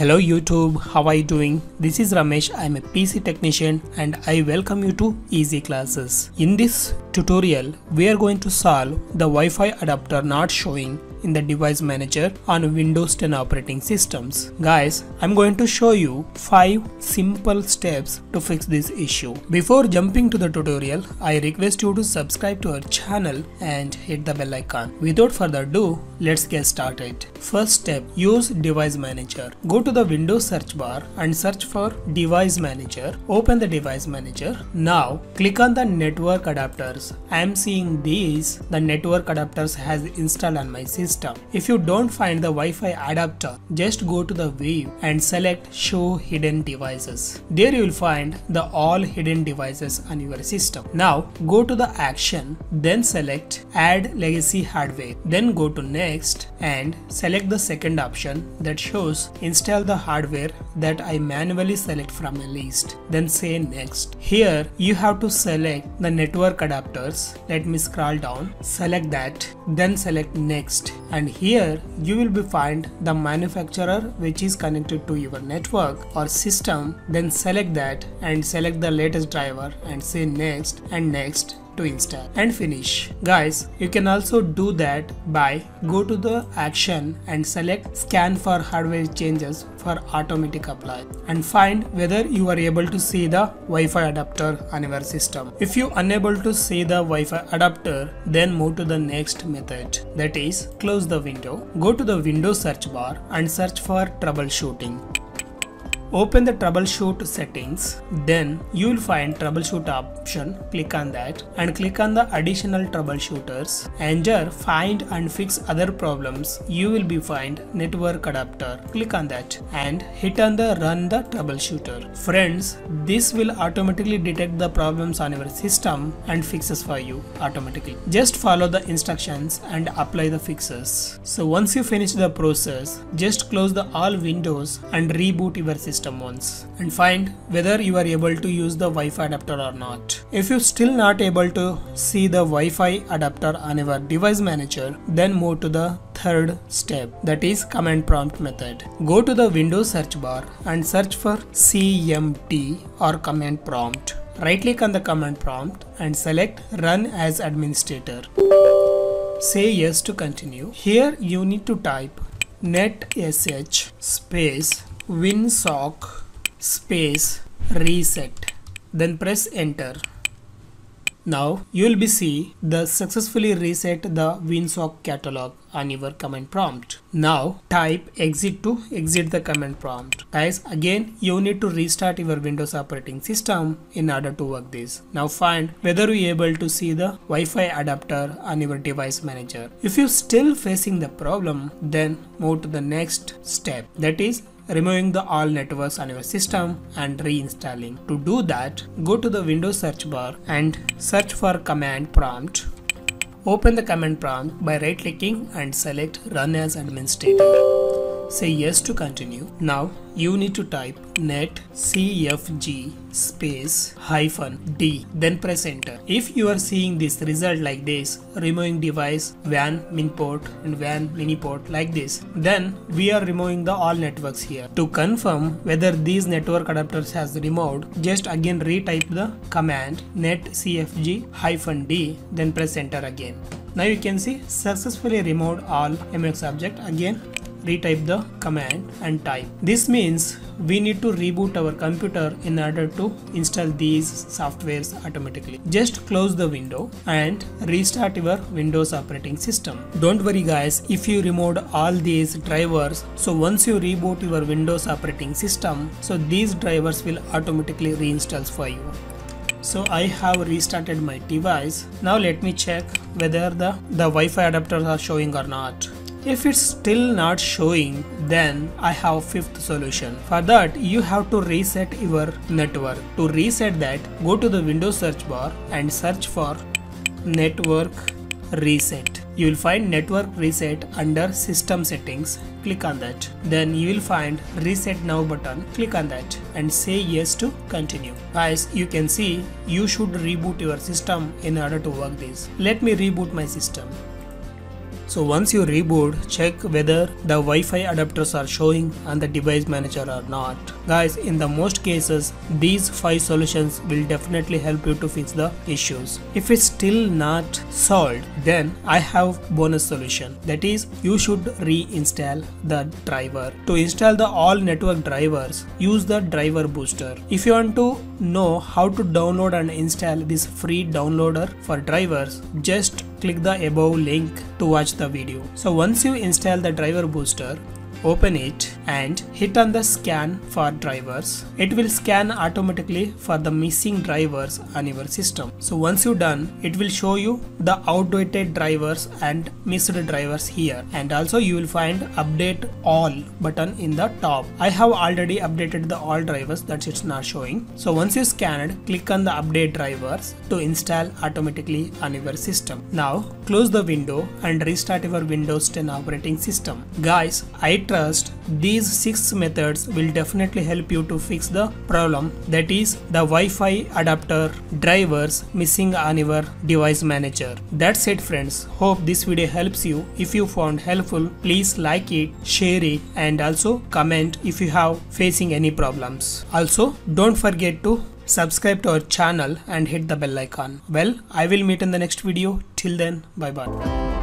Hello YouTube, how are you doing? This is Ramesh, I am a PC technician and I welcome you to Easy Classes. In this tutorial, we are going to solve the Wi-Fi adapter not showing in the device manager on Windows 10 operating systems. Guys, I'm going to show you 5 simple steps to fix this issue. Before jumping to the tutorial, I request you to subscribe to our channel and hit the bell icon. Without further ado, let's get started. First step, use device manager. Go to the Windows search bar and search for device manager. Open the device manager. Now click on the network adapters. I am seeing these, the network adapters has installed on my system. If you don't find the Wi-Fi adapter, just go to the view and select show hidden devices. There you will find the all hidden devices on your system. Now go to the action, then select add legacy hardware, then go to next and select the second option that shows install the hardware that I manually select from a list, then say next. Here you have to select the network adapters. Let me scroll down, select that, then select next. And here you will be find the manufacturer which is connected to your network or system, then select that and select the latest driver and say next and next to install and finish. Guys, you can also do that by go to the action and select scan for hardware changes for automatic apply and find whether you are able to see the Wi-Fi adapter on your system. If you unable to see the Wi-Fi adapter, then move to the next method, that is close the window, go to the Windows search bar and search for troubleshooting. Open the troubleshoot settings, then you will find troubleshoot option, click on that and click on the additional troubleshooters. Enter find and fix other problems, you will be find network adapter, click on that and hit on the run the troubleshooter. Friends, this will automatically detect the problems on your system and fixes for you automatically. Just follow the instructions and apply the fixes. So once you finish the process, just close the all windows and reboot your system once and find whether you are able to use the Wi-Fi adapter or not. If you still not able to see the Wi-Fi adapter on your device manager, then move to the third step, that is command prompt method. Go to the Windows search bar and search for CMD or command prompt. Right click on the command prompt and select run as administrator. Say yes to continue. Here you need to type netsh space winsock space reset, then press enter. Now you will be see the successfully reset the winsock catalog on your command prompt. Now type exit to exit the command prompt. Guys, again you need to restart your Windows operating system in order to work this. Now find whether you are able to see the Wi-Fi adapter on your device manager. If you still facing the problem, then move to the next step, that is removing the all networks on your system and reinstalling. To do that, go to the Windows search bar and search for command prompt. Open the command prompt by right clicking and select run as administrator. Say yes to continue. Now you need to type net cfg space -d, then press enter. If you are seeing this result like this, removing device WAN min port and WAN mini port like this, then we are removing the all networks here. To confirm whether these network adapters has removed, just again retype the command net cfg -d, then press enter again. Now you can see successfully removed all MX object. Again retype the command and type. This means we need to reboot our computer in order to install these softwares automatically. Just close the window and restart your Windows operating system. Don't worry guys, if you removed all these drivers, so once you reboot your Windows operating system, so these drivers will automatically reinstall for you. So I have restarted my device. Now let me check whether the Wi-Fi adapters are showing or not. If it's still not showing, then I have fifth solution. For that, you have to reset your network. To reset that, go to the Windows search bar and search for network reset. You will find network reset under system settings. Click on that. Then you will find reset now button. Click on that and say yes to continue. Guys, you can see you should reboot your system in order to work this. Let me reboot my system. So once you reboot, check whether the Wi-Fi adapters are showing on the device manager or not. Guys, in the most cases, these 5 solutions will definitely help you to fix the issues. If it's still not solved, then I have bonus solution. That is, you should reinstall the driver. To install the all network drivers, use the Driver Booster. If you want to know how to download and install this free downloader for drivers, just click the above link to watch the video. So once you install the Driver Booster, open it and hit on the scan for drivers. It will scan automatically for the missing drivers on your system. So once you're done, it will show you the outdated drivers and missed drivers here, and also you will find update all button in the top. I have already updated the all drivers, that's it's not showing. So once you scanned, click on the update drivers to install automatically on your system. Now close the window and restart your Windows 10 operating system. Guys, I trust these 6 methods will definitely help you to fix the problem, that is the Wi-Fi adapter drivers missing on your device manager. That's it friends, hope this video helps you. If you found helpful, please like it, share it, and also comment if you have facing any problems. Also don't forget to subscribe to our channel and hit the bell icon. Well, I will meet in the next video. Till then, bye bye.